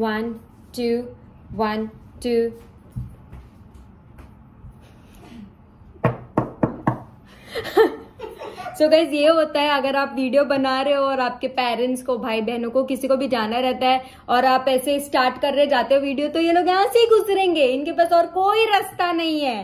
1, 2, 1, 2. So guys ये होता है अगर आप वीडियो बना रहे हो और आपके पेरेंट्स को, भाई बहनों को, किसी को भी जाना रहता है और आप ऐसे स्टार्ट कर रहे जाते हो वीडियो, तो ये लोग यहाँ से ही गुजरेंगे, इनके पास और कोई रास्ता नहीं है।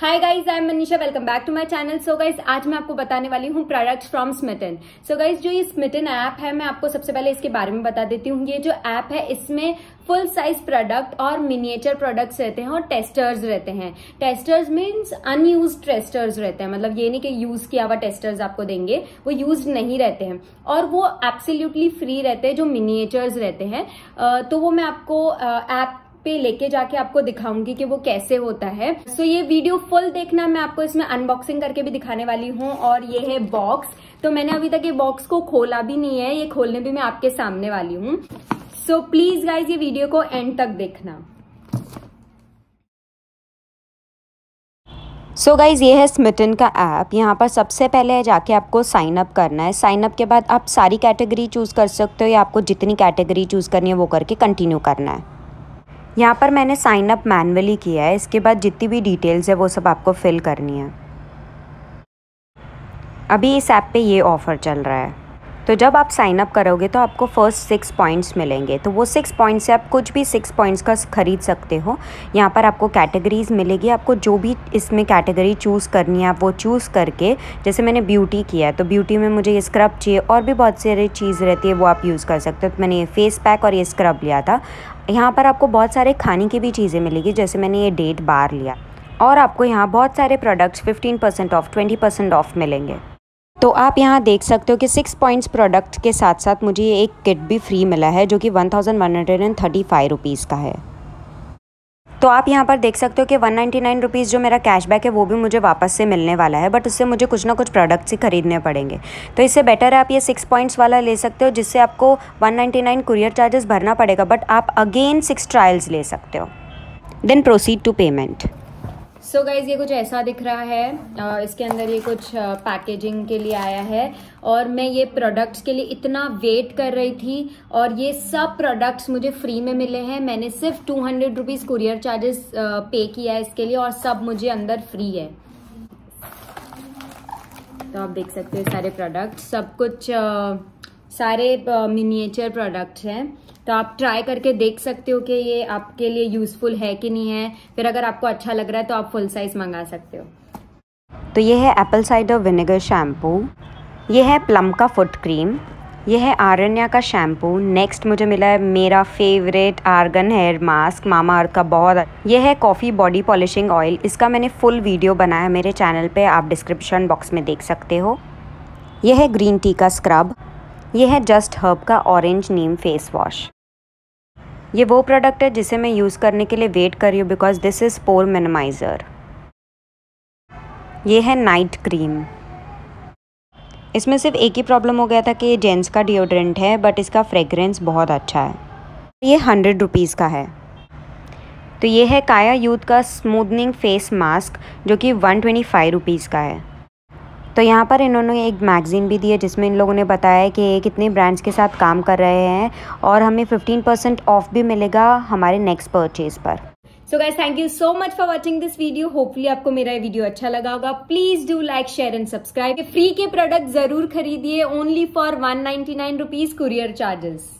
Hi guys, I am Manisha, welcome back to my channel. So guys आज मैं आपको बताने वाली हूँ products from Smitten. So guys जो ये स्मिटन ऐप है, मैं आपको सबसे पहले इसके बारे में बता देती हूँ। ये जो ऐप है इसमें फुल साइज प्रोडक्ट और मिनिएचर प्रोडक्ट्स रहते हैं और टेस्टर्स रहते हैं। टेस्टर्स मीन्स अनयूज टेस्टर्स रहते हैं, मतलब ये नहीं कि यूज किया हुआ टेस्टर्स आपको देंगे, वो यूज नहीं रहते हैं और वो एब्सोल्युटली फ्री रहते हैं जो मिनिएचर्स रहते हैं। तो वो मैं आपको ऐप पे लेके जाके आपको दिखाऊंगी कि वो कैसे होता है। सो ये वीडियो फुल देखना, मैं आपको इसमें अनबॉक्सिंग करके भी दिखाने वाली हूँ। और ये है बॉक्स, तो मैंने अभी तक ये बॉक्स को खोला भी नहीं है, ये खोलने भी मैं आपके सामने वाली हूँ। सो प्लीज गाइज ये वीडियो को एंड तक देखना। सो गाइज़ ये है स्मिटन का ऐप। यहाँ पर सबसे पहले जाके आपको साइन अप करना है। साइन अप के बाद आप सारी कैटेगरी चूज कर सकते हो या आपको जितनी कैटेगरी चूज करनी है वो करके कंटिन्यू करना है। यहाँ पर मैंने साइन अप मैन्युअली किया है। इसके बाद जितनी भी डिटेल्स है वो सब आपको फिल करनी है। अभी इस ऐप पे ये ऑफ़र चल रहा है, तो जब आप साइन अप करोगे तो आपको फर्स्ट 6 पॉइंट्स मिलेंगे, तो वो 6 पॉइंट्स से आप कुछ भी 6 पॉइंट्स का खरीद सकते हो। यहाँ पर आपको कैटेगरीज़ मिलेगी, आपको जो भी इसमें कैटेगरी चूज़ करनी है आप वो चूज़ करके, जैसे मैंने ब्यूटी किया है तो ब्यूटी में मुझे ये स्क्रब चाहिए और भी बहुत सारी चीज़ रहती है वो आप यूज़ कर सकते हो। तो मैंने ये फेस पैक और ये स्क्रब लिया था। यहाँ पर आपको बहुत सारे खाने की भी चीज़ें मिलेगी, जैसे मैंने ये डेट बार लिया। और आपको यहाँ बहुत सारे प्रोडक्ट्स 15% ऑफ, 20% ऑफ मिलेंगे। तो आप यहाँ देख सकते हो कि 6 पॉइंट्स प्रोडक्ट के साथ साथ मुझे ये एक किट भी फ्री मिला है जो कि 1135 रुपीज़ का है। तो आप यहाँ पर देख सकते हो कि 199 रुपीज़ जो मेरा कैशबैक है वो भी मुझे वापस से मिलने वाला है, बट उससे मुझे कुछ ना कुछ प्रोडक्ट्स ही खरीदने पड़ेंगे। तो इससे बेटर है आप ये 6 पॉइंट्स वाला ले सकते हो, जिससे आपको 199 कुरियर चार्जेस भरना पड़ेगा, बट आप अगेन 6 ट्रायल्स ले सकते हो। Then proceed to payment. So guys ये कुछ ऐसा दिख रहा है, इसके अंदर ये कुछ पैकेजिंग के लिए आया है। और मैं ये प्रोडक्ट्स के लिए इतना वेट कर रही थी और ये सब प्रोडक्ट्स मुझे फ्री में मिले हैं। मैंने सिर्फ 200 रुपीज़ कुरियर चार्जेस पे किया है इसके लिए और सब मुझे अंदर फ्री है। तो आप देख सकते हो सारे प्रोडक्ट, सब कुछ सारे मिनिएचर प्रोडक्ट्स हैं। तो आप ट्राई करके देख सकते हो कि ये आपके लिए यूज़फुल है कि नहीं है। फिर अगर आपको अच्छा लग रहा है तो आप फुल साइज़ मंगा सकते हो। तो ये है एप्पल साइडर विनेगर शैम्पू, ये है प्लम का फुट क्रीम, ये है आरण्या का शैम्पू। नेक्स्ट मुझे मिला है मेरा favourite argan hair mask Mamaearth का, बहुत। यह है कॉफ़ी बॉडी पॉलिशिंग ऑयल, इसका मैंने फुल वीडियो बनाया है मेरे चैनल पर, आप डिस्क्रिप्शन बॉक्स में देख सकते हो। यह है ग्रीन टी का स्क्रब, यह है जस्ट हर्ब का ऑरेंज नीम फेस वॉश। ये वो प्रोडक्ट है जिसे मैं यूज़ करने के लिए वेट कर रही हूँ, because this is pore minimiser. ये है नाइट क्रीम, इसमें सिर्फ एक ही प्रॉब्लम हो गया था कि ये जेंट्स का डिओड्रेंट है, बट इसका फ्रेगरेंस बहुत अच्छा है। ये 100 रुपीज़ का है। तो ये है काया यूथ का स्मूदनिंग फेस मास्क जो कि 125 रुपीज़ का है। तो यहाँ पर इन्होंने एक मैगज़ीन भी दी है जिसमें इन लोगों ने बताया है कि ये कितने ब्रांड्स के साथ काम कर रहे हैं और हमें 15% ऑफ भी मिलेगा हमारे नेक्स्ट परचेज़ पर। So guys thank you so much for watching this video. Hopefully आपको मेरा ये वीडियो अच्छा लगा होगा। Please do like, share and subscribe. Free के प्रोडक्ट ज़रूर खरीदिए, only for 199 rupees courier charges.